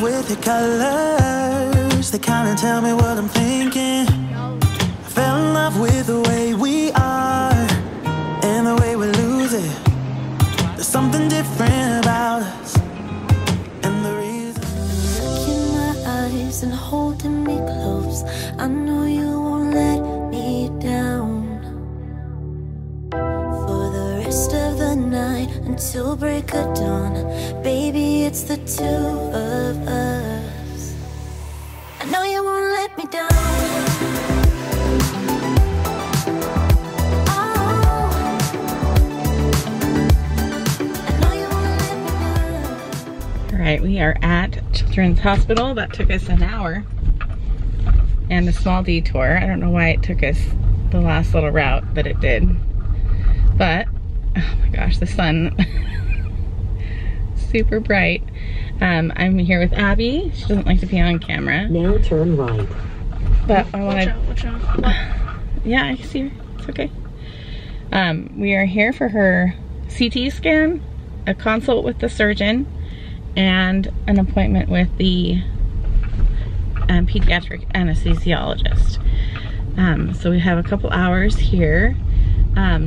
love with your colors. They kind of tell me what I'm thinking. I fell in love with the way we are and the way we lose it. There's something different about us and the reason. Look in my eyes and holding me close, I know you won't let me down. For the rest of the night until break of dawn, baby, it's the two of us. I know you won't let me down. Alright, we are at Children's Hospital. That took us an hour and a small detour. I don't know why it took us the last little route, but it did. But, oh my gosh, the sun, super bright. I'm here with Abby. She doesn't like to be on camera. Now turn right. But I want to... Watch out, watch out. Yeah, I can see her. It's okay. We are here for her CT scan, a consult with the surgeon, and an appointment with the pediatric anesthesiologist. So we have a couple hours here.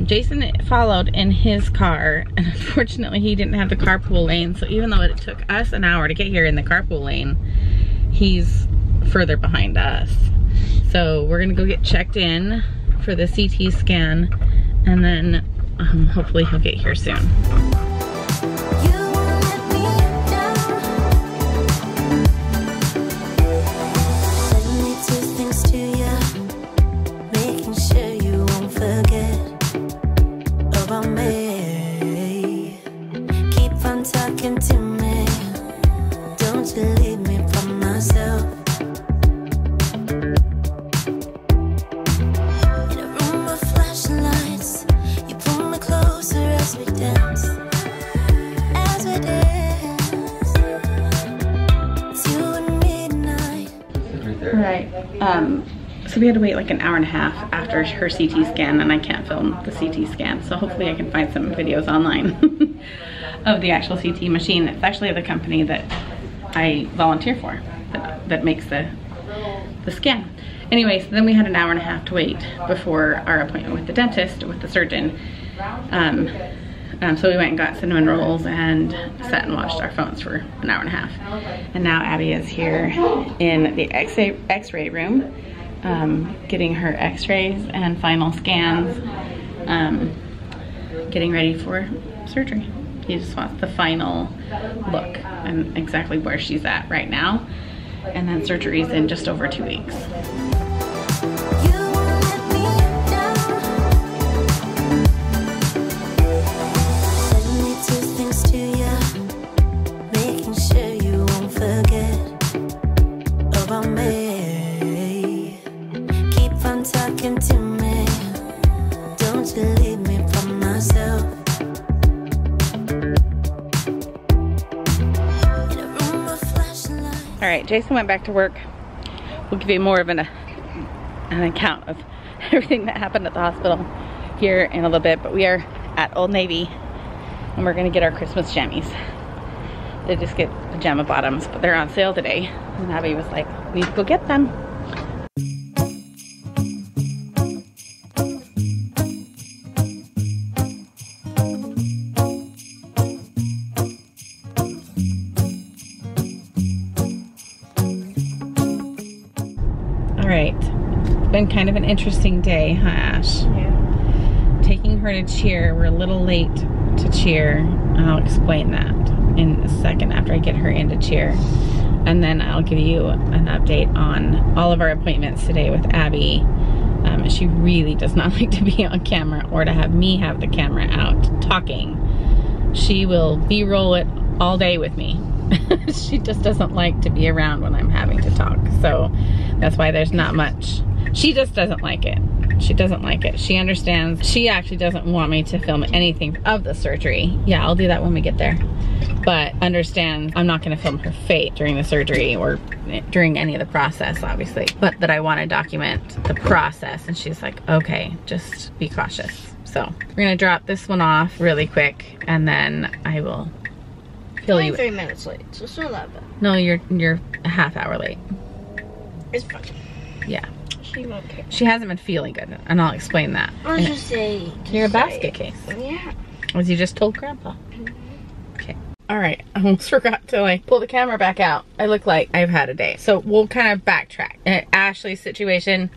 Jason followed in his car, and unfortunately he didn't have the carpool lane, so even though it took us an hour to get here in the carpool lane, he's further behind us. So we're gonna go get checked in for the CT scan, and then hopefully he'll get here soon. So we had to wait like an hour and a half after her CT scan, and I can't film the CT scan, so hopefully I can find some videos online of the actual CT machine. It's actually the company that I volunteer for that makes the scan. Anyway, so then we had an hour and a half to wait before our appointment with the dentist, with the surgeon. So we went and got cinnamon rolls and sat and watched our phones for an hour and a half. And now Abby is here in the x-ray room, getting her x-rays and final scans, getting ready for surgery. He just wants the final look and exactly where she's at right now. And then surgery's in just over 2 weeks. Jason went back to work. We'll give you more of an account of everything that happened at the hospital here in a little bit, but we are at Old Navy and we're gonna get our Christmas jammies. They just get pajama bottoms, but they're on sale today. And Abby was like, we need to go get them. Been kind of an interesting day, huh, Ash? Yeah. Taking her to cheer. We're a little late to cheer. I'll explain that in a second after I get her into cheer. And then I'll give you an update on all of our appointments today with Abby. She really does not like to be on camera or to have me have the camera out talking. She will B-roll it all day with me. She just doesn't like to be around when I'm having to talk. So that's why there's not much. She just doesn't like it. She doesn't like it. She understands. She actually doesn't want me to film anything of the surgery. Yeah, I'll do that when we get there. But understand, I'm not gonna film her fate during the surgery or during any of the process, obviously. But that I wanna document the process. And she's like, okay, just be cautious. So we're gonna drop this one off really quick, and then I will Kill you. 3 minutes late, so it's not that bad. No, you're a half hour late. It's fine. Yeah. She won't care. She hasn't been feeling good, and I'll explain that. I'll just say. You're a basket case. Yeah. As you just told Grandpa. Okay. All right. I almost forgot to like pull the camera back out. I look like I've had a day. So we'll kind of backtrack. Ashley's situation,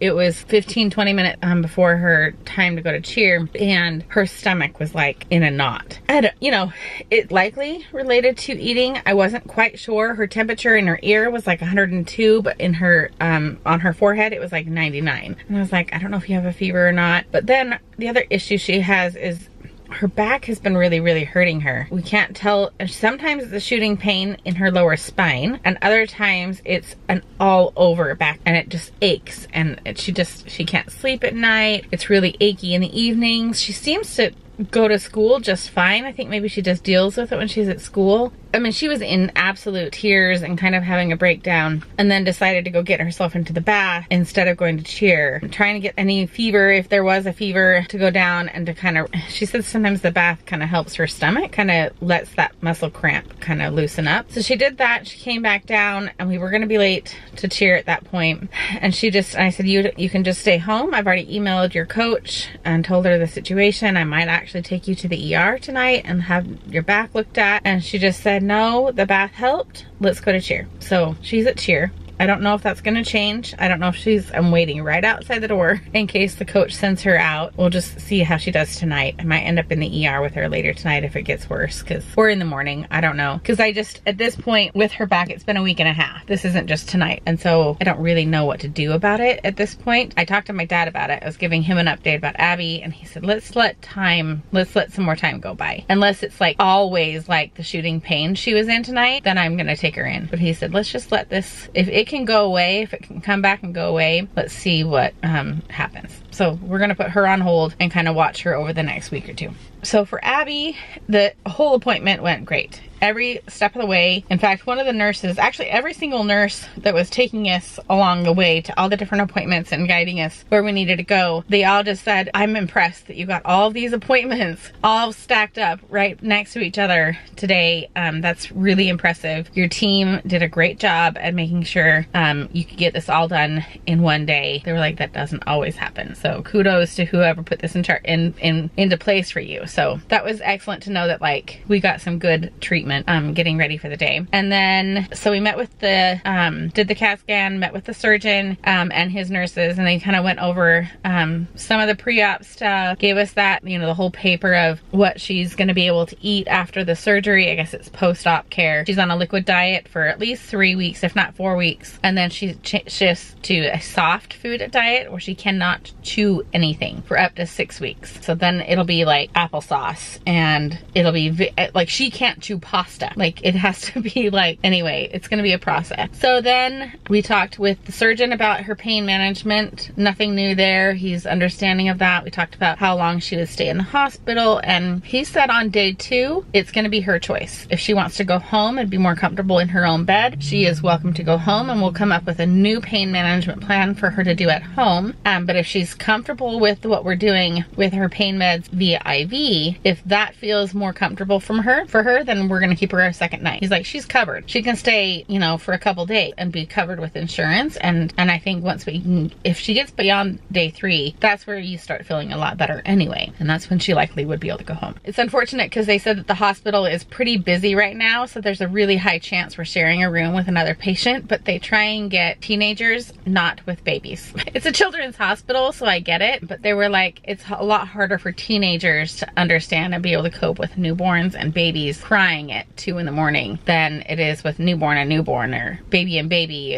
it was 15-20 minutes before her time to go to cheer, and her stomach was like in a knot. I don't, you know, it likely related to eating. I wasn't quite sure. Her temperature in her ear was like 102, but in her on her forehead it was like 99. And I was like, I don't know if you have a fever or not. But then the other issue she has is her back has been really, really hurting her. We can't tell. Sometimes it's a shooting pain in her lower spine, and other times it's an all over back, and it just aches, and she can't sleep at night. It's really achy in the evenings. She seems to go to school just fine. I think maybe she just deals with it when she's at school. I mean, she was in absolute tears and kind of having a breakdown, and then decided to go get herself into the bath instead of going to cheer. Trying to get any fever, if there was a fever, to go down and to kind of, she said sometimes the bath kind of helps her stomach, kind of lets that muscle cramp kind of loosen up. So she did that. She came back down, and we were going to be late to cheer at that point. And she just, I said, you can just stay home. I've already emailed your coach and told her the situation. I might actually take you to the ER tonight and have your back looked at. And she just said, no, the bath helped. Let's go to cheer. So she's at cheer. I don't know if that's gonna change. I don't know if I'm waiting right outside the door in case the coach sends her out. We'll just see how she does tonight. I might end up in the ER with her later tonight if it gets worse, or in the morning, I don't know. Cause I just, at this point with her back, it's been a week and a half. This isn't just tonight. And so I don't really know what to do about it at this point. I talked to my dad about it. I was giving him an update about Abby, and he said, let's let some more time go by. Unless it's like always like the shooting pain she was in tonight, then I'm gonna take her in. But he said, let's just let this, if it can go away, if it can come back and go away, let's see what happens. So we're gonna put her on hold and kind of watch her over the next week or two. So for Abby, the whole appointment went great. Every step of the way. In fact, one of the nurses, actually every single nurse that was taking us along the way to all the different appointments and guiding us where we needed to go, they all just said, I'm impressed that you got all these appointments all stacked up right next to each other today. That's really impressive. Your team did a great job at making sure you could get this all done in one day. They were like, that doesn't always happen. So kudos to whoever put this into place for you. So that was excellent to know that like we got some good treatment getting ready for the day. And then so we met with the did the CAT scan, met with the surgeon and his nurses, and they kind of went over some of the pre-op stuff, gave us that, you know, the whole paper of what she's going to be able to eat after the surgery. I guess it's post-op care. She's on a liquid diet for at least 3 weeks, if not 4 weeks, and then she shifts to a soft food diet where she cannot chew anything for up to 6 weeks. So then it'll be like applesauce, and it'll be like she can't chew pasta. Like it has to be like, anyway, it's gonna be a process. So then we talked with the surgeon about her pain management. Nothing new there. He's understanding of that. We talked about how long she would stay in the hospital, and he said on day 2, it's gonna be her choice. If she wants to go home and be more comfortable in her own bed, she is welcome to go home, and we'll come up with a new pain management plan for her to do at home. But if she's comfortable with what we're doing with her pain meds via IV, if that feels more comfortable for her, then we're gonna keep her a second night. He's like, she's covered. She can stay, you know, for a couple days and be covered with insurance. And I think once we can, if she gets beyond day 3, that's where you start feeling a lot better anyway. And that's when she likely would be able to go home. It's unfortunate because they said that the hospital is pretty busy right now. So there's a really high chance we're sharing a room with another patient, but they try and get teenagers, not with babies. It's a children's hospital, so I get it. But they were like, it's a lot harder for teenagers to understand and be able to cope with newborns and babies crying at 2 in the morning than it is with newborn and newborn, or baby and baby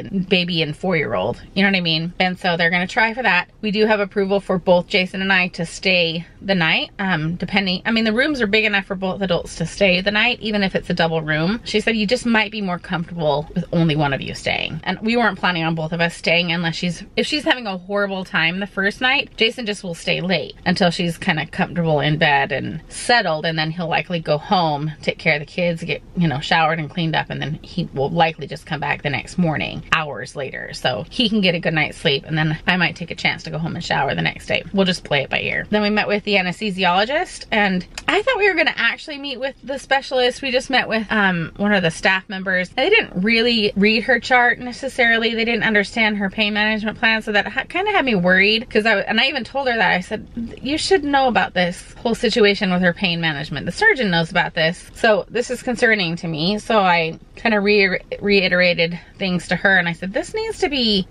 and 4-year-old. You know what I mean? And so they're going to try for that. We do have approval for both Jason and I to stay the night, depending. I mean, the rooms are big enough for both adults to stay the night, even if it's a double room. She said you just might be more comfortable with only one of you staying. And we weren't planning on both of us staying unless if she's having a horrible time the first night, Jason just will stay late until she's kind of comfortable in bed and settled, and then he'll likely go home, take care of the kids, kids get, you know, showered and cleaned up, and then he will likely just come back the next morning, hours later, so he can get a good night's sleep, and then I might take a chance to go home and shower the next day. We'll just play it by ear. Then we met with the anesthesiologist, and I thought we were gonna actually meet with the specialist. We just met with one of the staff members. They didn't really read her chart necessarily. They didn't understand her pain management plan, so that kind of had me worried, because I even told her that. I said, you should know about this whole situation with her pain management. The surgeon knows about this, so this is concerning to me. So I kind of reiterated things to her, and I said, this needs to be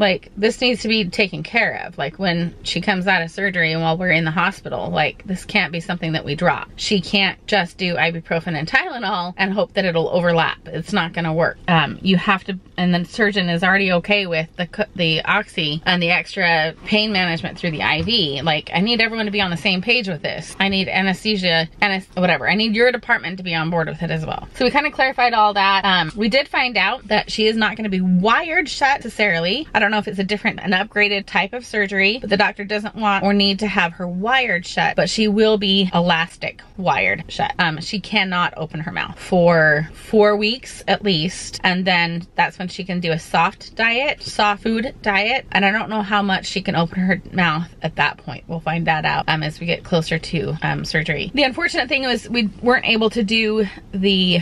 taken care of. Like, when she comes out of surgery and while we're in the hospital, like, this can't be something that we drop. She can't just do ibuprofen and Tylenol and hope that it'll overlap. It's not gonna work. You have to, and the surgeon is already okay with the oxy and the extra pain management through the IV. Like, I need everyone to be on the same page with this. I need anesthesia, whatever. I need your department to be on board with it as well. So we kind of clarified all that. We did find out that she is not going to be wired shut necessarily. I don't know if it's an upgraded type of surgery, but the doctor doesn't want or need to have her wired shut, but she will be elastic wired shut. She cannot open her mouth for 4 weeks at least, and then that's when she can do a soft food diet, and I don't know how much she can open her mouth at that point. We'll find that out as we get closer to surgery. The unfortunate thing was we weren't able to do the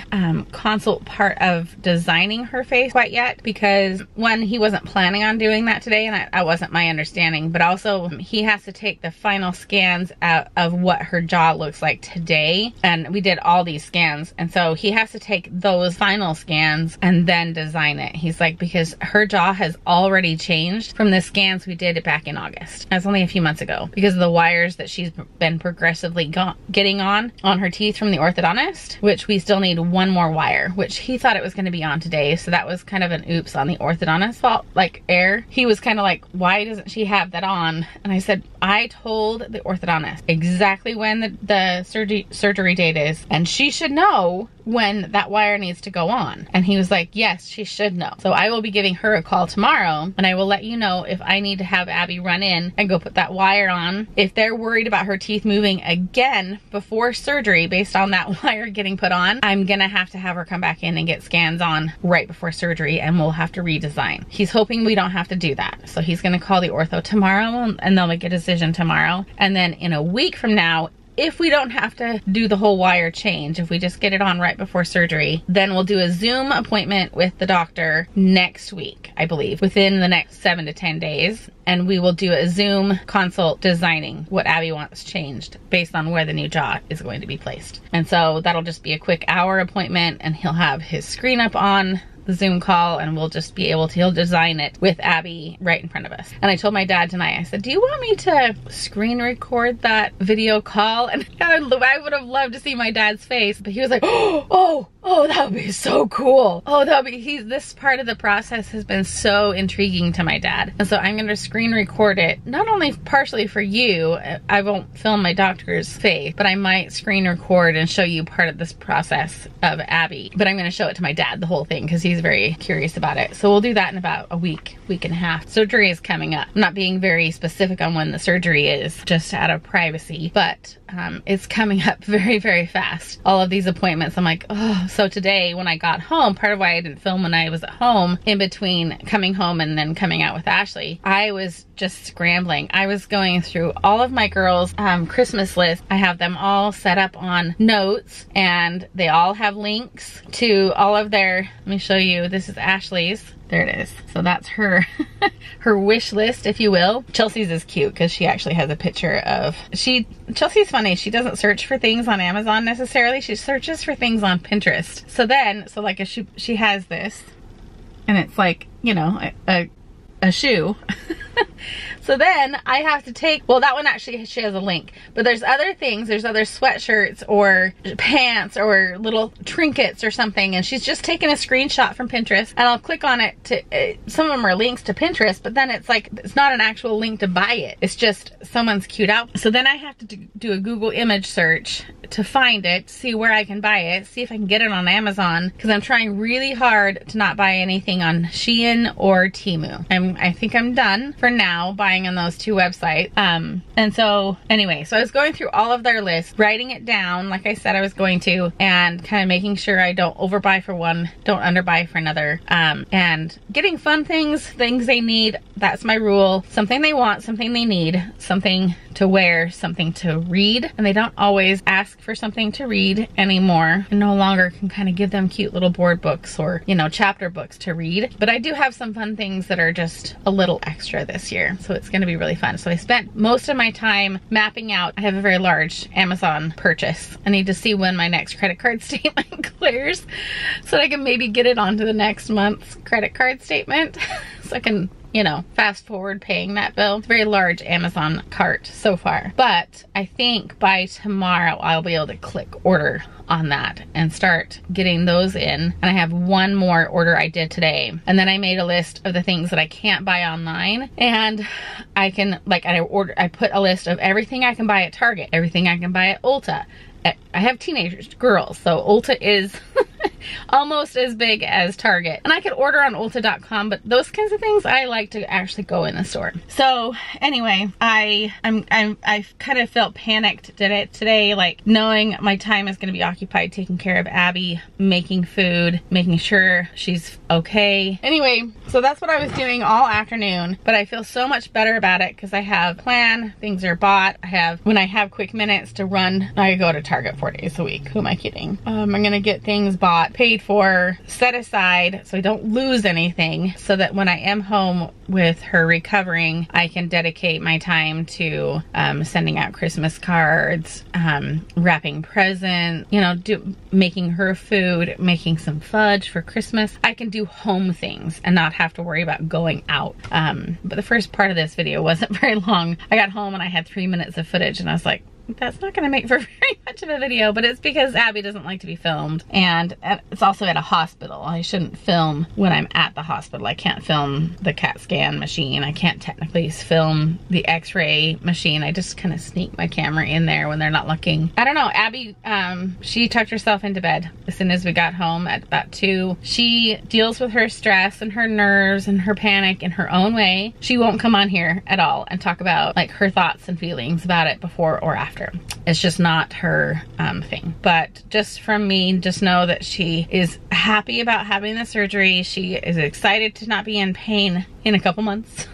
consult part of designing her face quite yet, because one, he wasn't planning on doing that today, and that wasn't my understanding, but also he has to take the final scans out of what her jaw looks like today, and we did all these scans, and so he has to take those final scans and then design it. He's like, because her jaw has already changed from the scans we did back in August. That's only a few months ago, because of the wires that she's been progressively getting on her teeth from the orthodontist, which we still need one more wire, which he thought it was going to be on today, so that was kind of an oops on the orthodontist's fault, like error. He was kind of like, why doesn't she have that on? And I said, I told the orthodontist exactly when the surgery date is, and she should know when that wire needs to go on. And he was like, yes, she should know. So I will be giving her a call tomorrow, and I will let you know if I need to have Abby run in and go put that wire on, if they're worried about her teeth moving again before surgery based on that wire getting put on. I'm gonna have to have her come back in and get scans on right before surgery, and we'll have to redesign. He's hoping we don't have to do that, so he's gonna call the ortho tomorrow, and they'll make a decision tomorrow. And then in a week from now, if we don't have to do the whole wire change, if we just get it on right before surgery, then we'll do a Zoom appointment with the doctor next week, I believe, within the next 7 to 10 days. And we will do a Zoom consult designing what Abby wants changed based on where the new jaw is going to be placed. And so that'll just be a quick hour appointment, and he'll have his screen up on the Zoom call, and we'll just be able to, he'll design it with Abby right in front of us. And I told my dad tonight, I said, do you want me to screen record that video call? And I would have loved to see my dad's face, but he was like, oh, that would be so cool. This part of the process has been so intriguing to my dad. And so I'm gonna screen record it, not only partially for you, I won't film my doctor's face, but I might screen record and show you part of this process of Abby. But I'm gonna show it to my dad, the whole thing, because he's very curious about it. So we'll do that in about a week, week and a half. Surgery is coming up. I'm not being very specific on when the surgery is, just out of privacy, but it's coming up very, very fast. All of these appointments, I'm like, oh. So today when I got home, part of why I didn't film when I was at home, in between coming home and then coming out with Ashley, I was just scrambling. I was going through all of my girls' Christmas list. I have them all set up on notes, and they all have links to all of their, let me show you, this is Ashley's. There it is. So that's her her wish list, if you will. Chelsea's is cute because she actually has a picture of, Chelsea's funny. She doesn't search for things on Amazon necessarily. She searches for things on Pinterest. So then, so like if she has this, and it's like, you know, a shoe. So then I have to take, well, that one actually, she has a link, but there's other things, there's other sweatshirts or pants or little trinkets or something, and she's just taking a screenshot from Pinterest, and I'll click on it to, some of them are links to Pinterest, but then it's like, it's not an actual link to buy it. It's just someone's cute outfit. So then I have to do a Google image search to find it, see where I can buy it, see if I can get it on Amazon, because I'm trying really hard to not buy anything on Shein or Temu. I think I'm done for now buying buying on those two websites. And so anyway, so I was going through all of their lists, writing it down, like I said I was going to, and kind of making sure I don't overbuy for one, don't underbuy for another, and getting fun things they need. That's my rule. Something they want, something they need, something to wear, something to read. And they don't always ask for something to read anymore. I no longer can kind of give them cute little board books or, you know, chapter books to read. But I do have some fun things that are just a little extra this year. So it's going to be really fun. So I spent most of my time mapping out. I have a very large Amazon purchase. I need to see when my next credit card statement clears so that I can maybe get it onto the next month's credit card statement so I can, you know, fast forward paying that bill. It's a very large Amazon cart so far. But I think by tomorrow I'll be able to click order on that and start getting those in. And I have one more order I did today. And then I made a list of the things that I can't buy online. And I can, like, I put a list of everything I can buy at Target, everything I can buy at Ulta. I have teenagers, girls, so Ulta is almost as big as Target. And I could order on Ulta.com, but those kinds of things I like to actually go in the store. So anyway, I kind of felt panicked today, like knowing my time is going to be occupied taking care of Abby, making food, making sure she's okay. Anyway, so that's what I was doing all afternoon, but I feel so much better about it because I have a plan, things are bought. I have, when I have quick minutes to run, I go to Target 4 days a week. Who am I kidding? I'm going to get things bought, paid for, set aside so I don't lose anything, so that when I am home with her recovering, I can dedicate my time to sending out Christmas cards, wrapping presents, you know, making her food, making some fudge for Christmas. I can do home things and not have to worry about going out. But the first part of this video wasn't very long. I got home and I had 3 minutes of footage and I was like, that's not gonna make for very much of a video, but it's because Abby doesn't like to be filmed, and it's also at a hospital. I shouldn't film when I'm at the hospital. I can't film the CAT scan machine. I can't technically film the x-ray machine. I just kind of sneak my camera in there when they're not looking. I don't know, Abby, she tucked herself into bed as soon as we got home at about 2. She deals with her stress and her nerves and her panic in her own way. She won't come on here at all and talk about like her thoughts and feelings about it before or after. It's just not her thing. But just from me, just know that she is happy about having the surgery. She is excited to not be in pain in a couple months.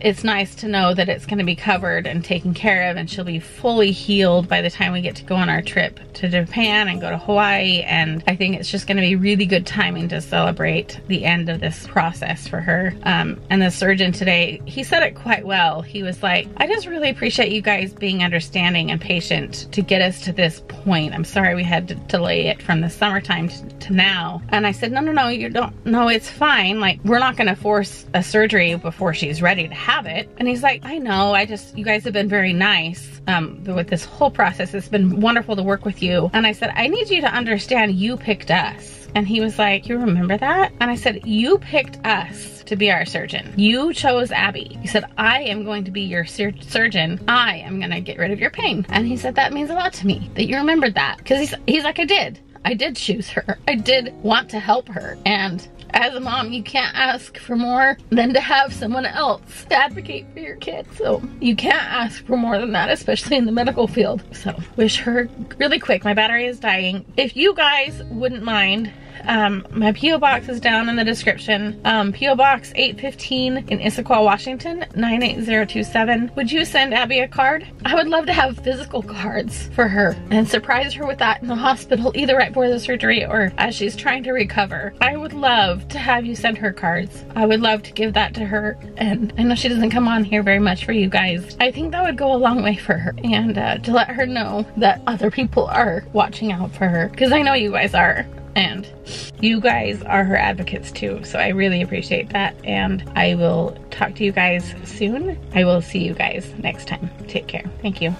It's nice to know that it's going to be covered and taken care of, and she'll be fully healed by the time we get to go on our trip to Japan and go to Hawaii. And I think it's just going to be really good timing to celebrate the end of this process for her. And the surgeon today, he said it quite well. He was like, I just really appreciate you guys being understanding and patient to get us to this point. I'm sorry we had to delay it from the summertime to now. And I said, no, you don't. No, it's fine. Like, we're not going to force a surgery before she's ready to have it. And he's like, I know. I just, you guys have been very nice with this whole process. It's been wonderful to work with you. And I said, I need you to understand you picked us. And he was like, you remember that? And I said, you picked us to be our surgeon. You chose Abby. You said, I am going to be your surgeon. I am going to get rid of your pain. And he said, that means a lot to me that you remembered that. Because he's like, I did choose her. I did want to help her. And as a mom, you can't ask for more than to have someone else to advocate for your kid. So you can't ask for more than that, especially in the medical field. So wish her really quick. My battery is dying. If you guys wouldn't mind, my P.O. Box is down in the description. P.O. Box 815 in Issaquah, Washington, 98027. Would you send Abby a card? I would love to have physical cards for her and surprise her with that in the hospital, either right before the surgery or as she's trying to recover. I would love to have you send her cards. I would love to give that to her. And I know she doesn't come on here very much for you guys. I think that would go a long way for her, and to let her know that other people are watching out for her, because I know you guys are. And you guys are her advocates too. So I really appreciate that. And I will talk to you guys soon. I will see you guys next time. Take care. Thank you.